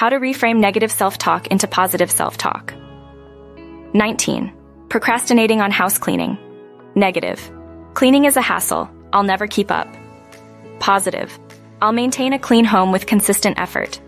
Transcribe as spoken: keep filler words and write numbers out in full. How to reframe negative self-talk into positive self-talk. nineteen. Procrastinating on house cleaning. Negative. Cleaning is a hassle. I'll never keep up. Positive. I'll maintain a clean home with consistent effort.